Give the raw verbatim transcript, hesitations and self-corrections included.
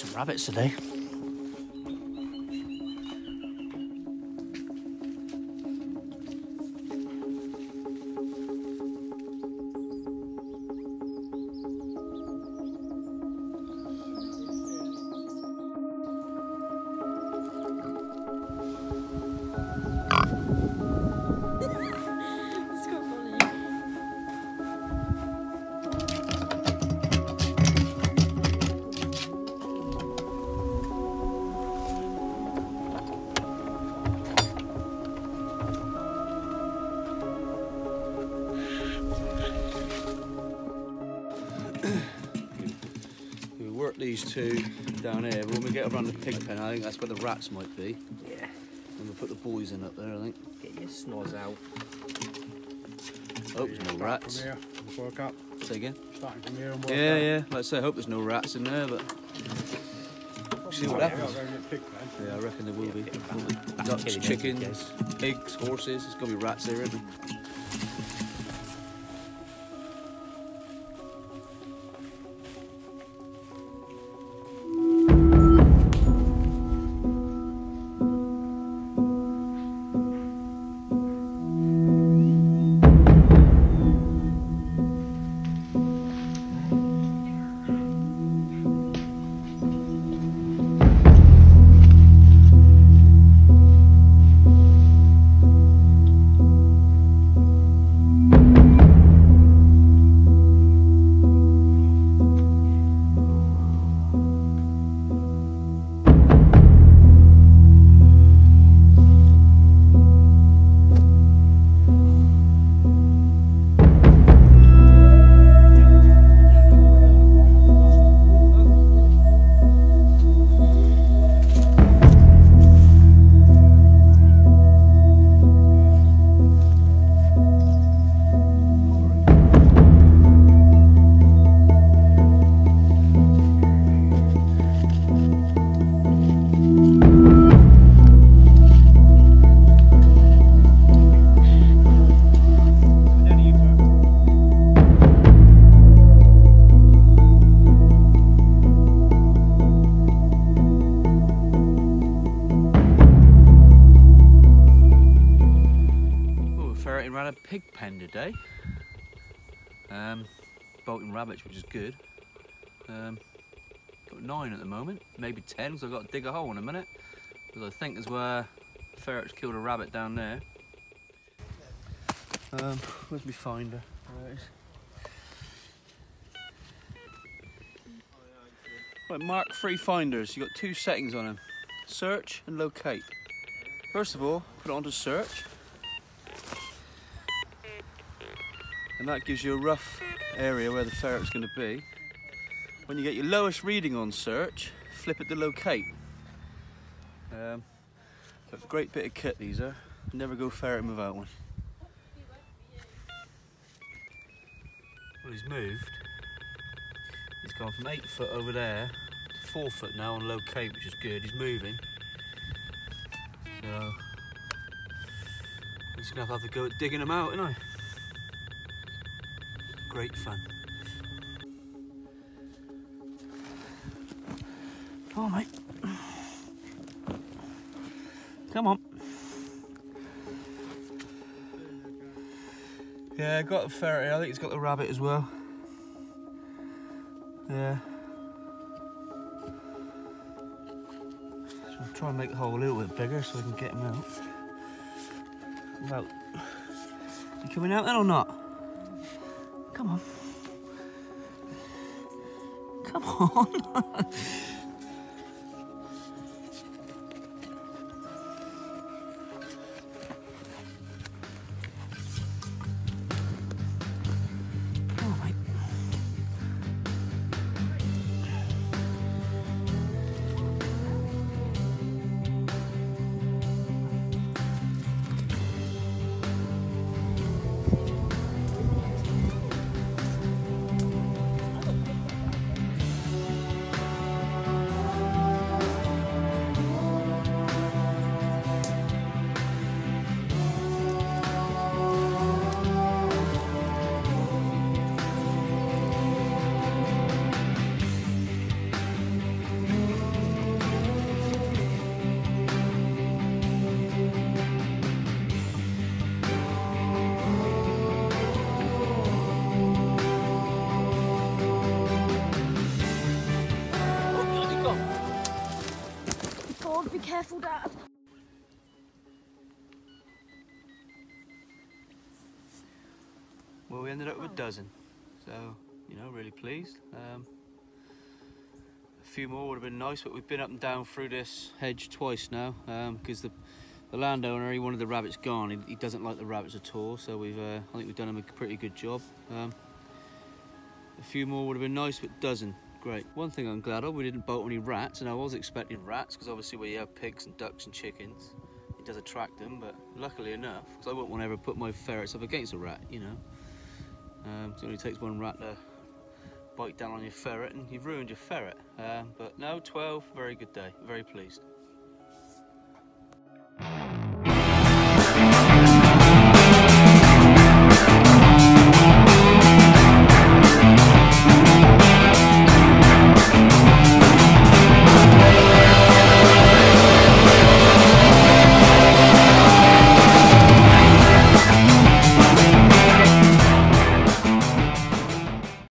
Some rabbits today. These two down here, but when we get around the pig pen, I think that's where the rats might be. Yeah. And we'll put the boys in up there, I think. Get your snores out. Hope there's no rats. Here, work up. Say again? Starting from here and work yeah, out. yeah. Like I say, I hope there's no rats in there, but we'll see what happens. Pig pen. Yeah, I reckon there will yeah, be. be. Ducks, chickens, pigs, horses. There's going to be rats there, isn't there? Pig pen today, um, bolting rabbits, which is good. Um, got nine at the moment, maybe ten, because I've got to dig a hole in a minute, because I think is where ferrets killed a rabbit down there. Um, where's my finder? There it is. Right, mark three finders. You've got two settings on them: search and locate. First of all, put it onto search. And that gives you a rough area where the ferret's going to be. When you get your lowest reading on search, flip it to locate. Um, a great bit of kit these are. Never go ferreting without one. Well, he's moved. He's gone from eight foot over there to four foot now on locate, which is good. He's moving. So I'm just going to have to go at digging him out, aren't I? Great fun. Come on, mate. Come on. Yeah, I got a ferret. I think it's got the rabbit as well. Yeah. So I'm trying to make the hole a little bit bigger so I can get him out. Well, you coming out then or not? Come on. Come on. careful, Dad. Well, we ended up with a dozen, so, you know, really pleased. Um, a few more would have been nice, but we've been up and down through this hedge twice now, because um, the, the landowner, he wanted the rabbits gone. He, he doesn't like the rabbits at all, so we've, uh, I think we've done him a pretty good job. Um, a few more would have been nice, but dozen. Great. One thing I'm glad of, we didn't bolt any rats, and I was expecting rats, because obviously where you have pigs and ducks and chickens, it does attract them, but luckily enough, because I wouldn't want to ever put my ferrets up against a rat, you know. Um, it only takes one rat to bite down on your ferret and you've ruined your ferret. Um, but no, twelve, very good day, very pleased.